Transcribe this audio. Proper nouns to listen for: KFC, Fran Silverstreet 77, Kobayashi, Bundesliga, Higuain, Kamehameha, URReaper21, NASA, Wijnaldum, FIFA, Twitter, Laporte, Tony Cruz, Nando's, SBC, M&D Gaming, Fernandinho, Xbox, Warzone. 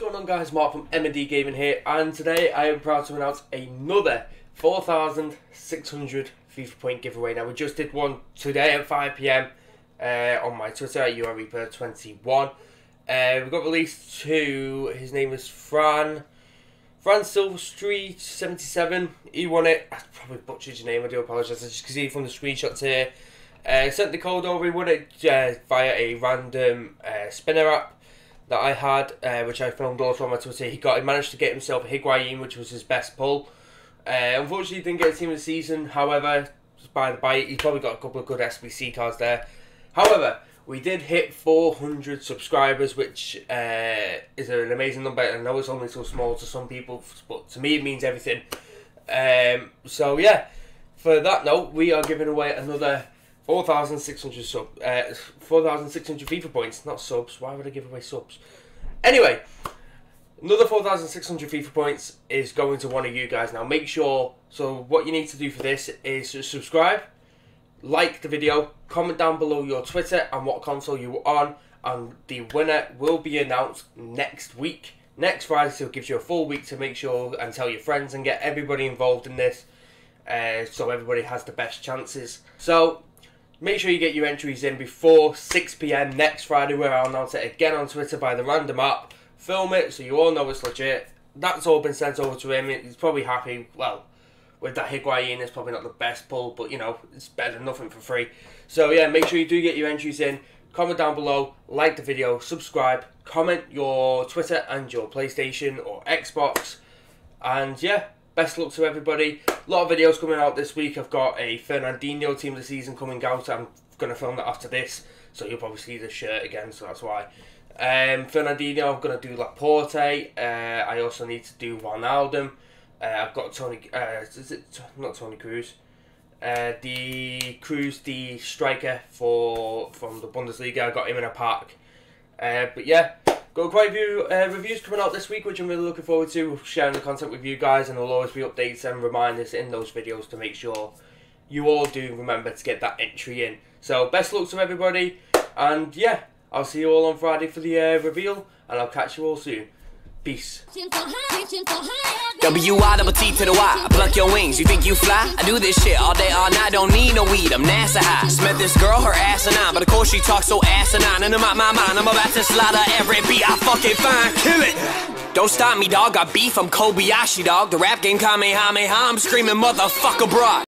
going on, guys? Mark from M&D Gaming here, and today I am proud to announce another 4,600 FIFA point giveaway. Now, we just did one today at 5 PM on my Twitter at URReaper21. We got released to, his name is Fran Silverstreet 77. He won it. I probably butchered your name, I do apologise. As you can see from the screenshots here, sent the code over. He won it via a random spinner app that I had, which I filmed also on my Twitter. He managed to get himself a Higuain, which was his best pull. Unfortunately, he didn't get a team of the season. However, just by the by, he's probably got a couple of good SBC cards there. However, we did hit 400 subscribers, which is an amazing number. I know it's only so small to some people, but to me it means everything. So yeah, for that note, we are giving away another 4,600 FIFA points, not subs. Why would I give away subs? Anyway, another 4,600 FIFA points is going to one of you guys. Now, make sure, so what you need to do for this is subscribe, like the video, comment down below your Twitter and what console you were on, and the winner will be announced next week, next Friday, so it gives you a full week to make sure and tell your friends and get everybody involved in this, so everybody has the best chances. So make sure you get your entries in before 6 PM next Friday, where I'll announce it again on Twitter by the random app. Film it so you all know it's legit. That's all been sent over to him. He's probably happy. Well, with that Higuain, it's probably not the best pull, but you know, it's better than nothing for free. So yeah, make sure you do get your entries in. Comment down below, like the video, subscribe, comment your Twitter and your PlayStation or Xbox. And yeah, best luck to everybody. A lot of videos coming out this week. I've got a Fernandinho team of the season coming out. I'm going to film that after this, so you'll probably see the shirt again, so that's why. Fernandinho, I'm going to do Laporte. I also need to do Wijnaldum. I've got Tony, is it not Tony Cruz? The Cruz, the striker from the Bundesliga. I got him in a pack. But yeah, got quite a few reviews coming out this week, which I'm really looking forward to, sharing the content with you guys, and there'll always be updates and reminders in those videos to make sure you all do remember to get that entry in. So best luck to everybody, and yeah, I'll see you all on Friday for the reveal, and I'll catch you all soon. Peace. W-I-T-T to the Y, I pluck your wings, you think you fly? I do this shit all day, all night, don't need no weed, I'm NASA high. Just met this girl, her asinine, but of course she talks so asinine. And I'm out my mind, I'm about to slaughter every beat I fucking find. Kill it! Don't stop me, dog. I beef, I'm Kobayashi, dog. The rap game Kamehameha, I'm screaming motherfucker broad.